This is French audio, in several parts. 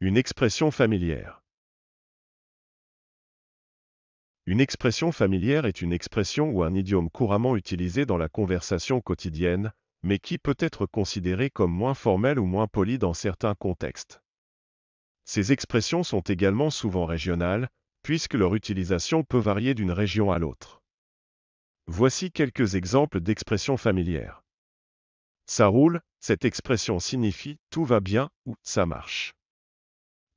Une expression familière. Une expression familière est une expression ou un idiome couramment utilisé dans la conversation quotidienne, mais qui peut être considérée comme moins formelle ou moins polie dans certains contextes. Ces expressions sont également souvent régionales, puisque leur utilisation peut varier d'une région à l'autre. Voici quelques exemples d'expressions familières. Ça roule, cette expression signifie « tout va bien » ou « ça marche ».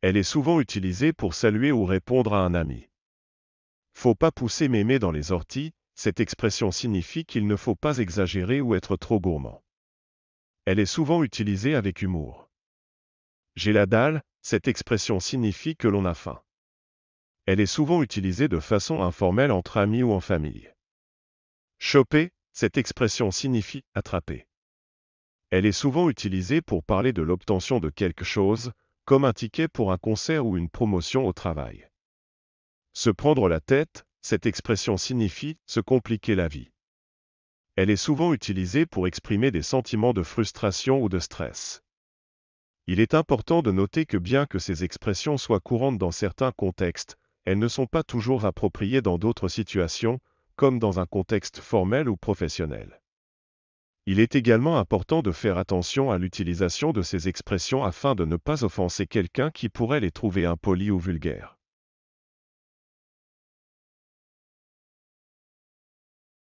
Elle est souvent utilisée pour saluer ou répondre à un ami. Faut pas pousser mémé dans les orties, cette expression signifie qu'il ne faut pas exagérer ou être trop gourmand. Elle est souvent utilisée avec humour. J'ai la dalle, cette expression signifie que l'on a faim. Elle est souvent utilisée de façon informelle entre amis ou en famille. Choper, cette expression signifie attraper. Elle est souvent utilisée pour parler de l'obtention de quelque chose, comme un ticket pour un concert ou une promotion au travail. Se prendre la tête, cette expression signifie « se compliquer la vie ». Elle est souvent utilisée pour exprimer des sentiments de frustration ou de stress. Il est important de noter que bien que ces expressions soient courantes dans certains contextes, elles ne sont pas toujours appropriées dans d'autres situations, comme dans un contexte formel ou professionnel. Il est également important de faire attention à l'utilisation de ces expressions afin de ne pas offenser quelqu'un qui pourrait les trouver impolies ou vulgaires.